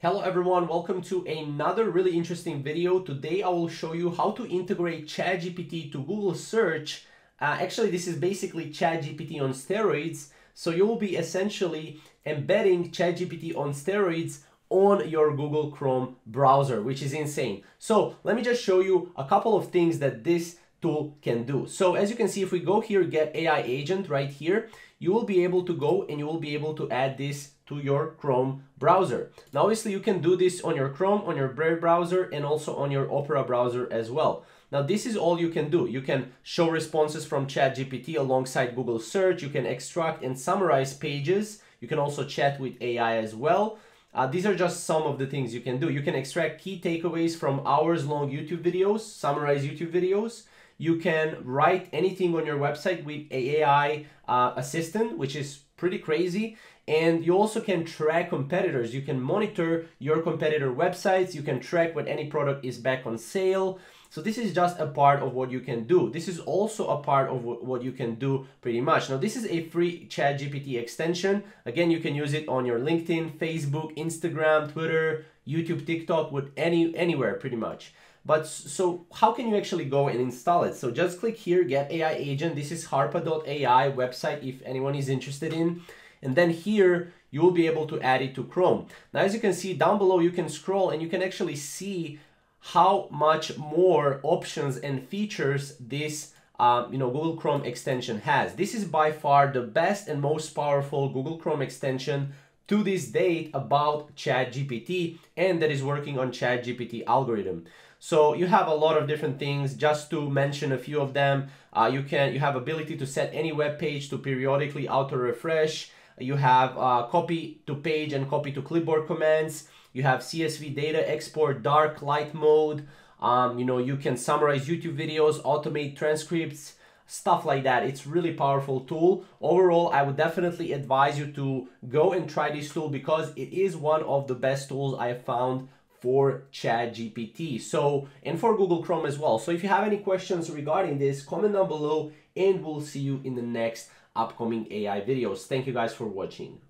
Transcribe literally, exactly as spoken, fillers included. Hello everyone, welcome to another really interesting video. Today I will show you how to integrate ChatGPT to Google Search. Uh, actually, this is basically ChatGPT on steroids. So you will be essentially embedding ChatGPT on steroids on your Google Chrome browser, which is insane. So let me just show you a couple of things that this tool can do. So as you can see, if we go here, get A I agent right here, you will be able to go and you will be able to add this to your Chrome browser. Now, obviously you can do this on your Chrome, on your Brave browser, and also on your Opera browser as well. Now, this is all you can do. You can show responses from ChatGPT alongside Google Search. You can extract and summarize pages. You can also chat with A I as well. Uh, these are just some of the things you can do. You can extract key takeaways from hours long YouTube videos, summarize YouTube videos. You can write anything on your website with A I uh, assistant, which is pretty crazy. And you also can track competitors. You can monitor your competitor websites. You can track when any product is back on sale. So this is just a part of what you can do. This is also a part of what you can do pretty much. Now, this is a free ChatGPT extension. Again, you can use it on your LinkedIn, Facebook, Instagram, Twitter, YouTube, TikTok, with any anywhere pretty much. But so how can you actually go and install it? So just click here, get A I agent. This is harpa dot A I website if anyone is interested in. And then here you will be able to add it to Chrome. Now, as you can see down below, you can scroll and you can actually see how much more options and features this um, you know, Google Chrome extension has. This is by far the best and most powerful Google Chrome extension to this date about ChatGPT, and that is working on ChatGPT algorithm. So you have a lot of different things. Just to mention a few of them, uh, you can you have ability to set any web page to periodically auto refresh. You have uh, copy to page and copy to clipboard commands. You have C S V data export, dark, light mode. Um, you know, you can summarize YouTube videos, automate transcripts, stuff like that. It's really powerful tool. Overall, I would definitely advise you to go and try this tool because it is one of the best tools I have found for ChatGPT. So, and for Google Chrome as well. So if you have any questions regarding this, comment down below, and we'll see you in the next upcoming A I videos. Thank you guys for watching.